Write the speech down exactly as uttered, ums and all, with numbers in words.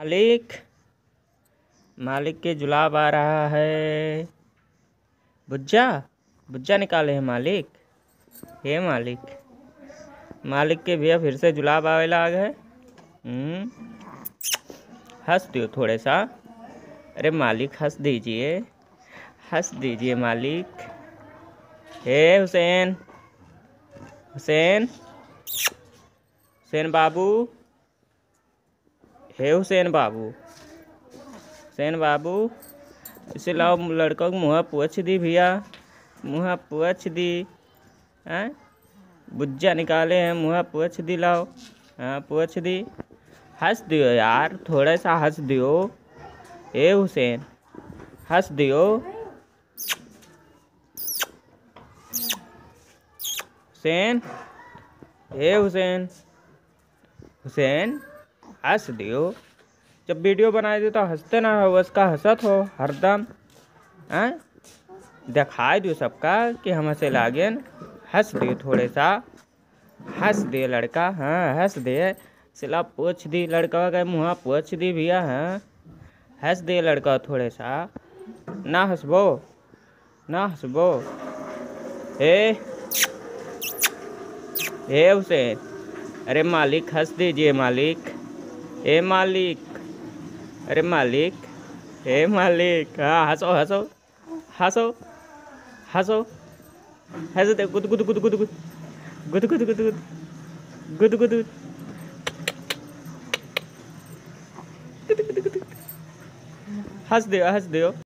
मालिक मालिक के जुलाब आ रहा है। बुज्जा बुज्जा निकाले है मालिक, हे मालिक मालिक के भैया फिर से जुलाब आवेला आ गए। हंस दियो थोड़े सा, अरे मालिक हंस दीजिए, हंस दीजिए मालिक। हे हुसैन हुसैन हुसैन बाबू, हे हुसैन बाबू हुसैन बाबू, इसे लाओ लड़कों को मुँह पोछ दी भैया, मुँह पोछ दी। हैं बुज्जा निकाले हैं, मुँह पोछ दी लाओ। हाँ पोछ दी, हंस दियो यार थोड़ा सा हंस दियो। ए हुसैन हंस दियो। हुसैन हे हुसैन हुसैन हंस दियो। जब वीडियो बनाए दे तो हंसते ना हो, उसका हंसत हो हरदम। हैं दिखाई दो सबका कि हम हंसे लागे, हंस दियो थोड़े सा, हंस दे लड़का। हाँ हंस दे, सिला पोछ दी लड़का का मुँह पोछ दी भैया। हाँ हंस दे लड़का थोड़े सा, ना हंसबो ना हंसबो। हे हे हुसैन, अरे मालिक हंस दीजिए मालिक, हे मालिक, अरे मालिक, हे मालिक। हाँ हंसो हंसो हंसो हंसो हंसते गुद गुद गुद गुद गुद गुद गुद गुद गुद गुद गुद गुद गुद गुद। हंस दियो हंस दियो।